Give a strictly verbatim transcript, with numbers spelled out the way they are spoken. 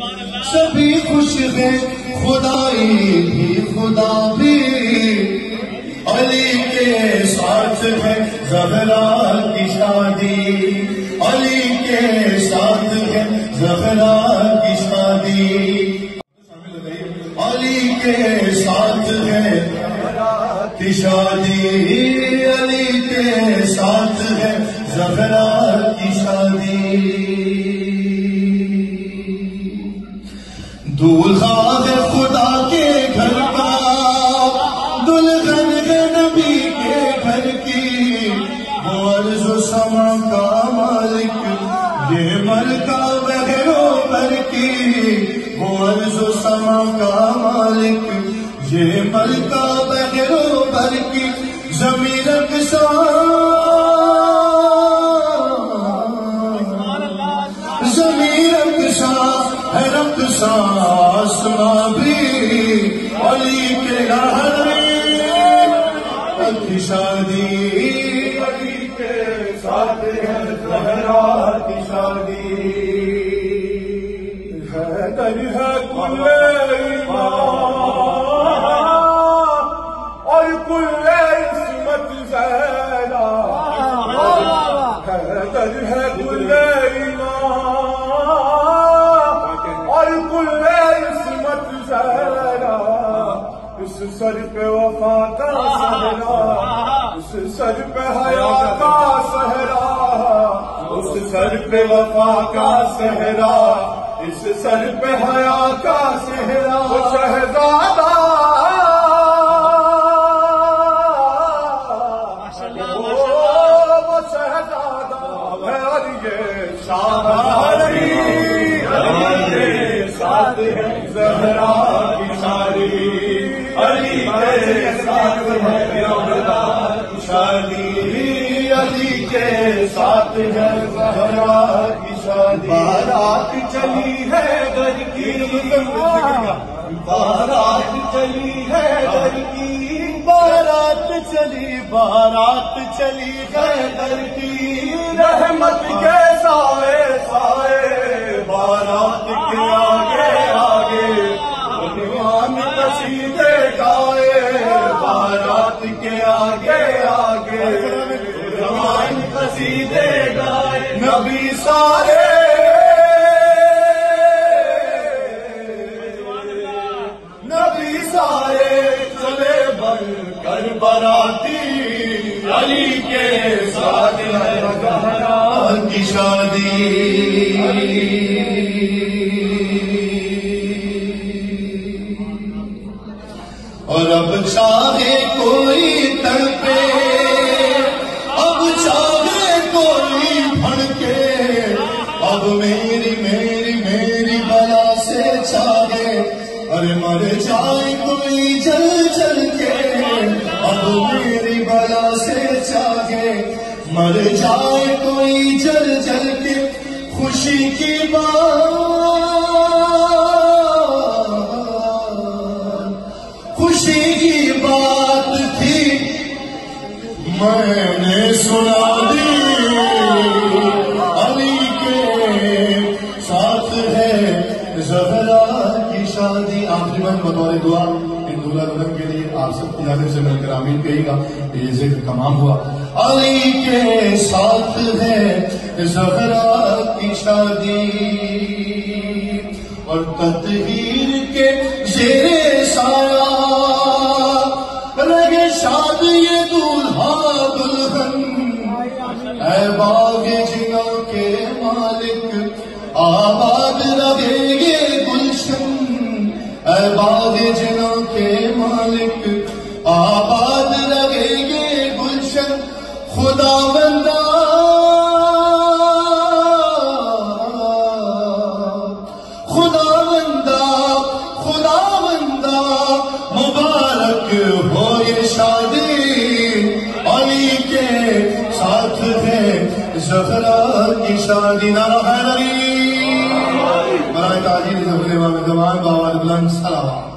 सभी खुश है, खुदाई भी खुदा भी, अली के साथ है ज़हरा की शादी, अली के साथ है ज़हरा की शादी, अली के साथ है ज़हरा की शादी, अली के साथ है ज़हरा की शादी। दूल्हा है खुदा के घर का, दुल्हन है नबी के घर की, वो अर्ज़ो समा का मालिक, ये मलका बहरों भर की, वो अर्ज़ो समा का मालिक, ये मलका बहरों भर की, ज़मीन अक़सा ज़मीन अक़सा है रक़्सा आसमां भी, अली के ज़हरा की शादी, अली के साथ है ज़हरा की शादी, है तन्हा कुल्ले इमाम और कुल्ले इस्मत ज़हरा, है तन्हा कुल्ले इमाम उस सर पे वफा का सहरा, उस सर पे हया का सहरा, उस सर पे वफा का सहरा, इस सर पे हया का सहरा, वो शहजादा वो शहजादा है, और ये शाहरी साथ है ज़हरा की शादी, अली के साथ है ज़हरा की शादी, अली के साथ है ज़हरा की शादी। बारात चली है घर की, बारात चली है घर की, बारात चली, बारात चली है घर की, रहमत के साए साए, बारात के आगे आगे भगवान कसीदे गाए, बारात के आगे आगे भगवान कसीदे गाए, नबी सारे नबी सारे चले बनकर बराती, अली के साथ है ज़हरा की शादी। और अब चाहे कोई तड़पे, अब चाहे कोई भड़के, अब मेरी मेरी मेरी बला से चाहे, अरे मर जाए कोई जल जल के, अब मेरी बला से चाहे, मर जाए कोई जल जल के, खुशी की बात खुशी की बात थी मैंने सुना दी, अली के साथ है ज़हरा की शादी। आखिरी बतौर दुआ इन दूल्हा दुल्हन के लिए आप सबकी जानिब से मिलकर आमीन कहिएगा, ये जिक्र तमाम हुआ। अली के साथ है ज़हरा की शादी, और तदबीर के जेरे साया रगे शाद ये दूल्हा दुल्हन, ऐ बाग़ जिना के मालिक आबाद रहे ये गुलशन, ऐ बाग़ जिना के मालिक आबाद रहे ये गुलशन, खुदा बंदा खुदा बंदा खुदा बंदा, मुबारक हो ये शादी, अली के साथ है ज़हरा की शादी। नारा है अली, बराए ताज़ीर ज़बरे वामे दवान बावाल बुलंद सलावा।